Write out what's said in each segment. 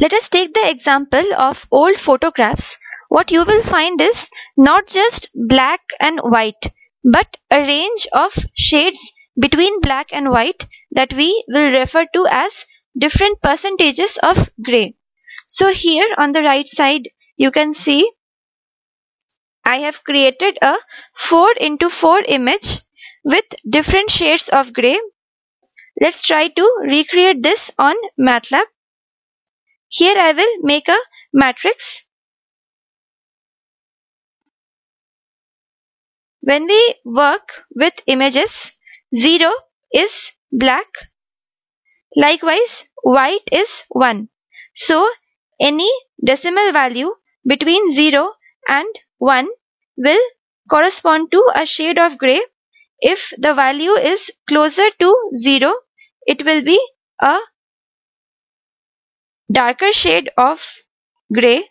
Let us take the example of old photographs. What you will find is not just black and white, but a range of shades between black and white that we will refer to as different percentages of gray. So here on the right side, you can see I have created a 4x4 image with different shades of gray. Let's try to recreate this on MATLAB. Here I will make a matrix. When we work with images, 0 is black. Likewise, white is 1. So, any decimal value between 0 and 1 will correspond to a shade of gray. If the value is closer to 0, it will be a darker shade of gray.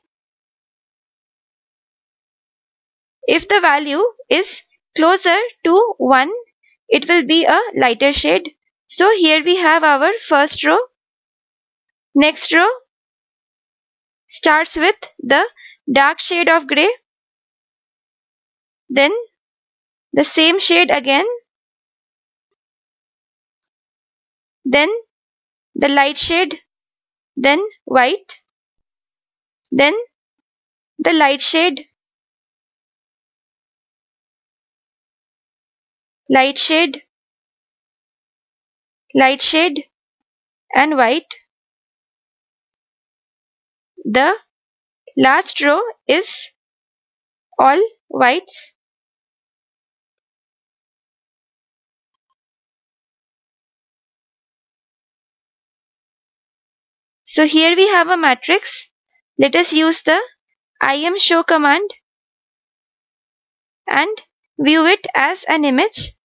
If the value is closer to 1, it will be a lighter shade. So here we have our first row. Next row starts with the dark shade of gray. Then the same shade again. Then the light shade. Then white. Then the light shade. Light shade, light shade, and white. The last row is all whites. So here we have a matrix. Let us use the imshow command and view it as an image.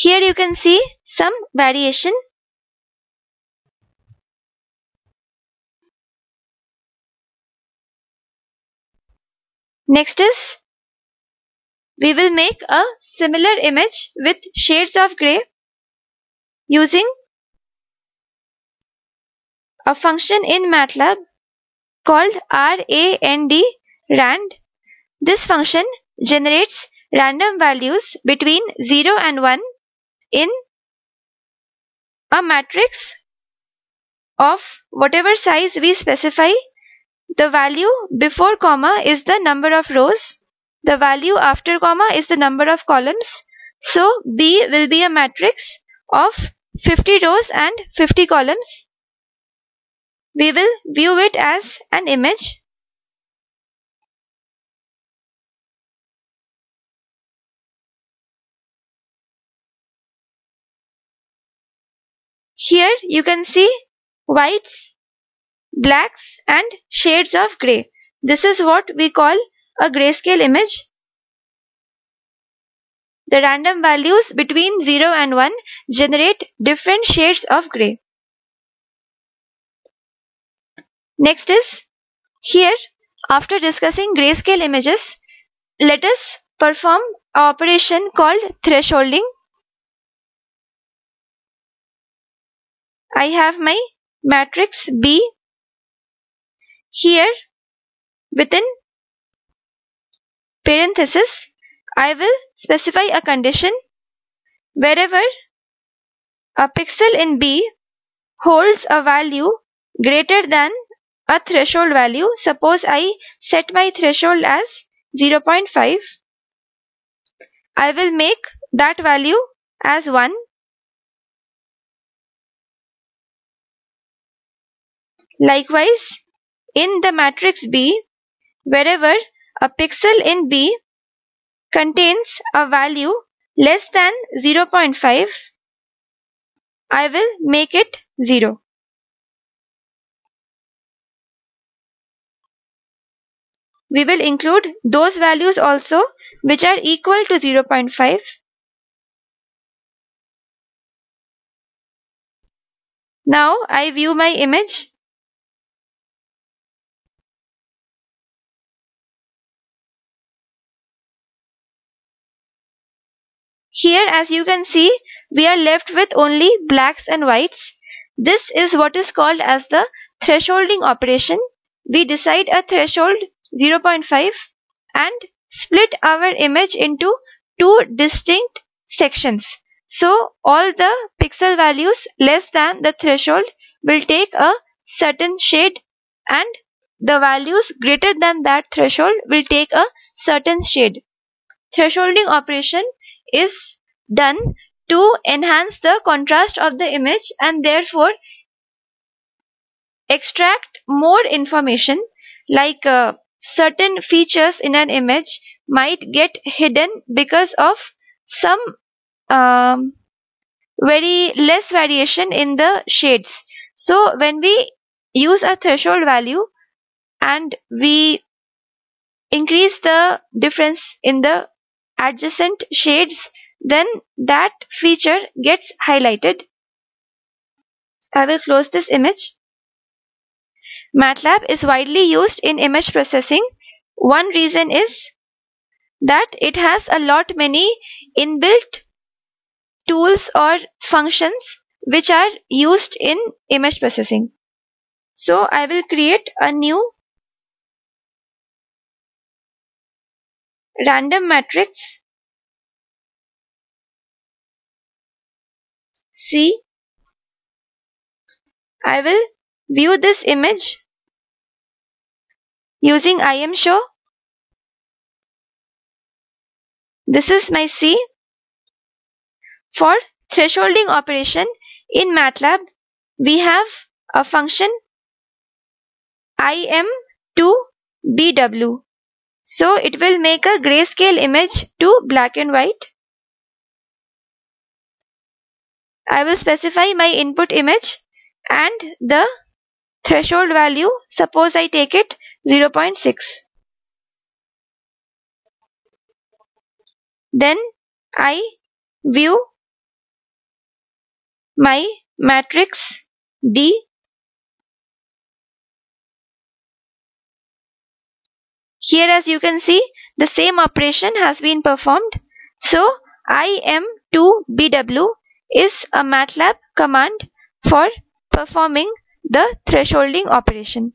Here you can see some variation. Next is, we will make a similar image with shades of gray using a function in MATLAB called rand. This function generates random values between 0 and 1 in a matrix of whatever size we specify. The value before comma is the number of rows. The value after comma is the number of columns. So B will be a matrix of 50 rows and 50 columns. We will view it as an image. Here you can see whites, blacks and shades of grey. This is what we call a grayscale image. The random values between 0 and 1 generate different shades of grey. Next is, here after discussing grayscale images, let us perform an operation called thresholding. I have my matrix B. Here, within parenthesis, I will specify a condition. Wherever a pixel in B holds a value greater than a threshold value, suppose I set my threshold as 0.5, I will make that value as 1. Likewise, in the matrix B, wherever a pixel in B contains a value less than 0.5, I will make it 0. We will include those values also which are equal to 0.5, Now I view my image. Here, as you can see, we are left with only blacks and whites. This is what is called as the thresholding operation. We decide a threshold 0.5 and split our image into two distinct sections. So all the pixel values less than the threshold will take a certain shade, and the values greater than that threshold will take a certain shade. Thresholding operation is done to enhance the contrast of the image and therefore extract more information, like certain features in an image might get hidden because of some very less variation in the shades. So when we use a threshold value and we increase the difference in the adjacent shades, then that feature gets highlighted. I will close this image. MATLAB is widely used in image processing. One reason is that it has a lot many inbuilt tools or functions which are used in image processing. So I will create a new random matrix C. I will view this image using imshow. This is my C. For thresholding operation in MATLAB, we have a function im2bw. So it will make a grayscale image to black and white. I will specify my input image and the threshold value. Suppose I take it 0.6. Then I view my matrix D. Here, as you can see, the same operation has been performed. So im2bw is a MATLAB command for performing the thresholding operation.